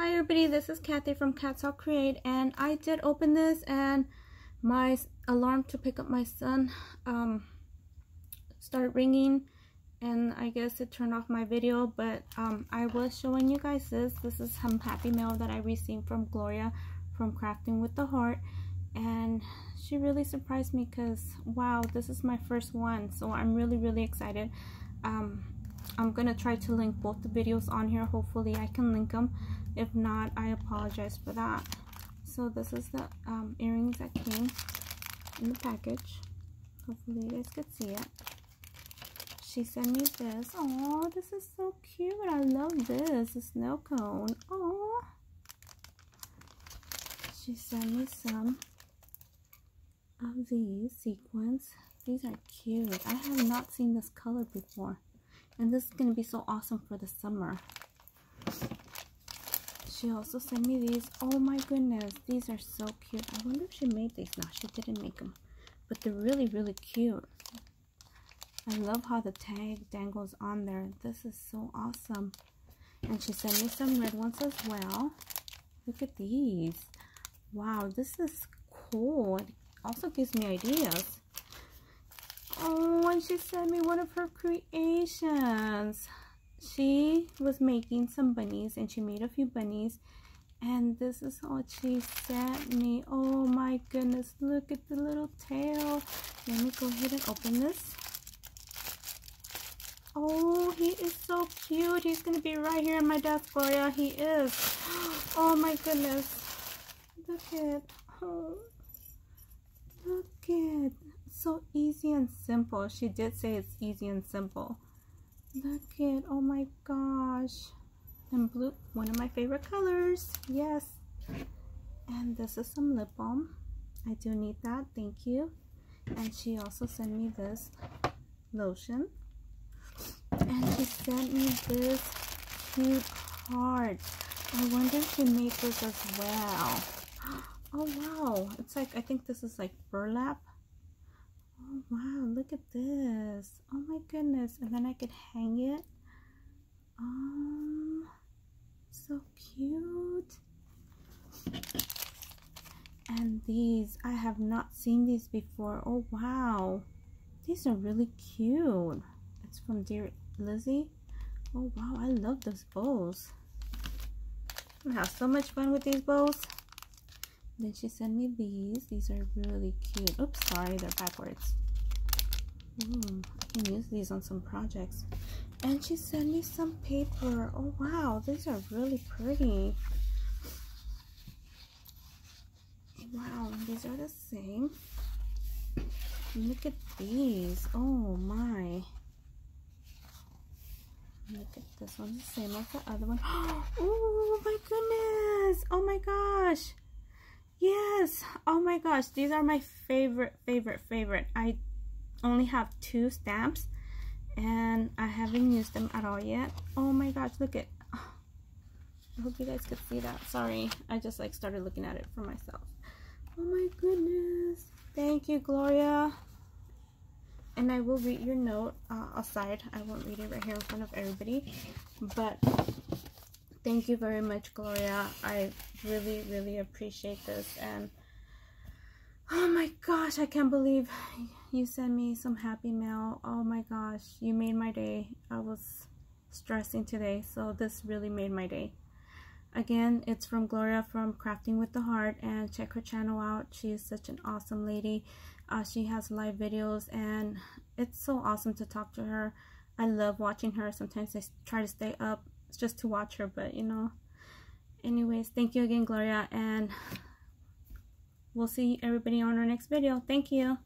Hi everybody, this is Cathy from Cat's All Create, and I did open this, and my alarm to pick up my son started ringing, and I guess it turned off my video, but I was showing you guys this. This is some happy mail that I received from Gloria from Crafting with the Heart, and she really surprised me because, wow, this is my first one, so I'm really excited. I'm gonna try to link both the videos on here. Hopefully I can link them. If not, I apologize for that. So this is the earrings that came in the package. Hopefully you guys could see it. She sent me this. Oh, this is so cute. I love this. The snow cone. Oh. She sent me some of these sequins. These are cute. I have not seen this color before. And this is going to be so awesome for the summer. She also sent me these. Oh my goodness, these are so cute. I wonder if she made these. No, she didn't make them. But they're really cute. I love how the tag dangles on there. This is so awesome. And she sent me some red ones as well. Look at these. Wow, this is cool. It also gives me ideas. Oh, and she sent me one of her creations. She was making some bunnies, and she made a few bunnies, and this is what she sent me. Oh my goodness, look at the little tail. Let me go ahead and open this. Oh, he is so cute. He's gonna be right here in my desk, Gloria. He is. Oh my goodness, look at it. Oh, look at it. So easy and simple. She did say it's easy and simple. Look at, oh my gosh. And blue, one of my favorite colors. Yes. And this is some lip balm. I do need that. Thank you. And she also sent me this lotion. And she sent me this cute heart. I wonder if she made this as well. Oh wow. It's like, I think this is like burlap. Oh wow, look at this. Oh my goodness. And then I could hang it. So cute. And these, I have not seen these before. Oh wow. These are really cute. It's from Dear Lizzie. Oh wow, I love those bows. I'm gonna have so much fun with these bows. Then she sent me these. These are really cute. Oops, sorry, they're backwards. Ooh, I can use these on some projects. And she sent me some paper. Oh wow, these are really pretty. Wow, these are the same. Look at these. Oh my. Look at this one, the same as the other one. Oh my goodness. Oh my gosh. Yes, oh my gosh, these are my favorite. I only have 2 stamps, and I haven't used them at all yet. Oh my gosh, look at, oh, I hope you guys could see that. Sorry, I just like started looking at it for myself. Oh my goodness, thank you, Gloria. And I will read your note aside. I won't read it right here in front of everybody, but thank you very much, Gloria. I really appreciate this. And oh my gosh, I can't believe you sent me some happy mail. Oh my gosh, you made my day. I was stressing today, so this really made my day. Again, it's from Gloria from Crafting with the Heart, and check her channel out. She is such an awesome lady. She has live videos, and it's so awesome to talk to her. I love watching her. Sometimes I try to stay up just to watch her, but you know. Anyways, thank you again, Gloria, and we'll see everybody on our next video. Thank you.